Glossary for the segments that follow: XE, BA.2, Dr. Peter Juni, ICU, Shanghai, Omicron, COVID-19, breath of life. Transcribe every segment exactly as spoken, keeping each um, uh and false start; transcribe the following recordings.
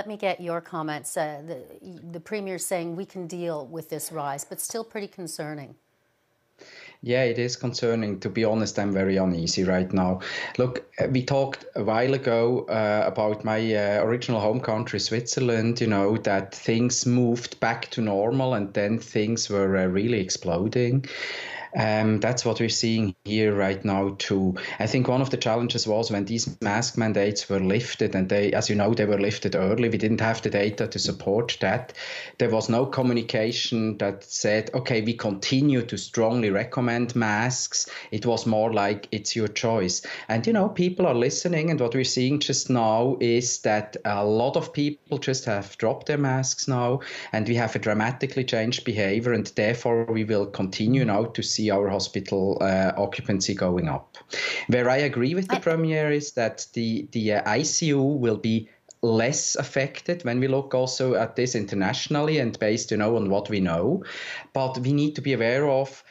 Let me get your comments. Uh, the, the Premier saying we can deal with this rise, but still pretty concerning. Yeah, it is concerning. To be honest, I'm very uneasy right now. Look, we talked a while ago uh, about my uh, original home country, Switzerland, you know, that things moved back to normal and then things were uh, really exploding. Um, that's what we're seeing here right now too. I think one of the challenges was when these mask mandates were lifted, and they, as you know, they were lifted early. We didn't have the data to support that. There was no communication that said, okay, we continue to strongly recommend masks. It was more like, it's your choice. And, you know, people are listening, and what we're seeing just now is that a lot of people just have dropped their masks now, and we have a dramatically changed behavior, and therefore we will continue now to see our hospital uh, occupancy going up. Where I agree with the I... Premier is that the, the uh, I C U will be less affected when we look also at this internationally and based, you know, on what we know. But we need to be aware of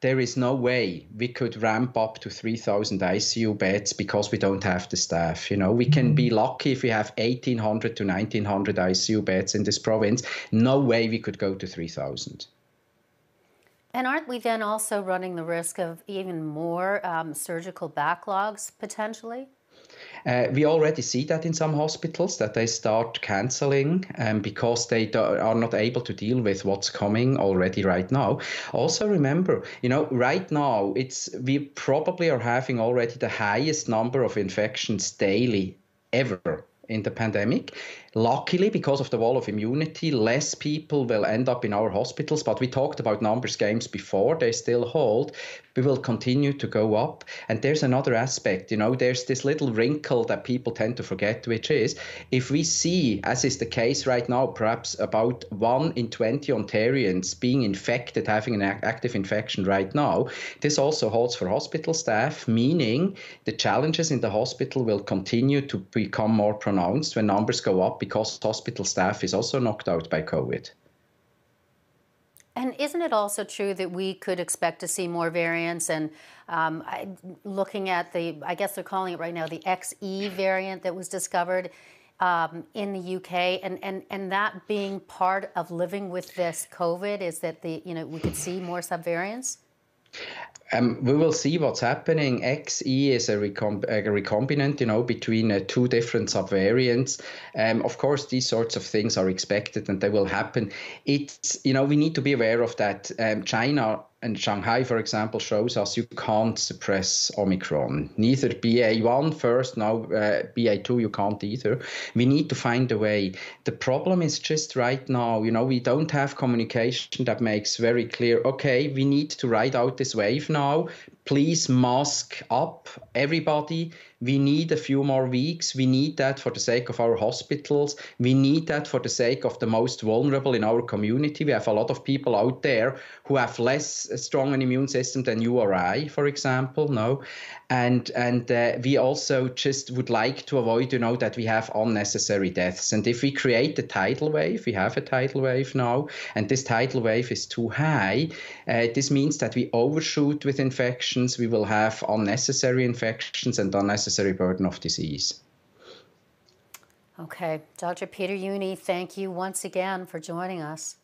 there is no way we could ramp up to three thousand I C U beds because we don't have the staff. You know, we can be lucky if we have eighteen hundred to nineteen hundred I C U beds in this province. No way we could go to three thousand. And aren't we then also running the risk of even more um, surgical backlogs potentially? Uh, we already see that in some hospitals, that they start cancelling um, because they do, are not able to deal with what's coming already right now. Also remember, you know, right now it's we probably are having already the highest number of infections daily ever in the pandemic. Luckily, because of the wall of immunity, less people will end up in our hospitals. But we talked about numbers games before. They still hold. We will continue to go up. And there's another aspect. You know, there's this little wrinkle that people tend to forget, which is if we see, as is the case right now, perhaps about one in twenty Ontarians being infected, having an active infection right now, this also holds for hospital staff, meaning the challenges in the hospital will continue to become more pronounced when numbers go up, because hospital staff is also knocked out by COVID. And isn't it also true that we could expect to see more variants? And um, I, looking at the, I guess they're calling it right now, the X E variant that was discovered um, in the U K, and, and, and that being part of living with this COVID, is that the, you know, we could see more subvariants? Um, we will see what's happening. X E is a, recomb a recombinant, you know, between uh, two different subvariants. Um, of course, these sorts of things are expected and they will happen. It's, you know, we need to be aware of that. Um, China and Shanghai, for example, shows us you can't suppress Omicron. Neither B A one first, now uh, B A two, you can't either. We need to find a way. The problem is just right now, you know, we don't have communication that makes very clear, okay, we need to ride out this wave now. Please mask up, everybody. We need a few more weeks. We need that for the sake of our hospitals. We need that for the sake of the most vulnerable in our community. We have a lot of people out there who have less strong an immune system than you or I, for example. No, and and uh, we also just would like to avoid, you know, that we have unnecessary deaths. And if we create the tidal wave, we have a tidal wave now, and this tidal wave is too high. Uh, this means that we overshoot with infection. We will have unnecessary infections and unnecessary burden of disease. Okay. Doctor Peter Juni, thank you once again for joining us.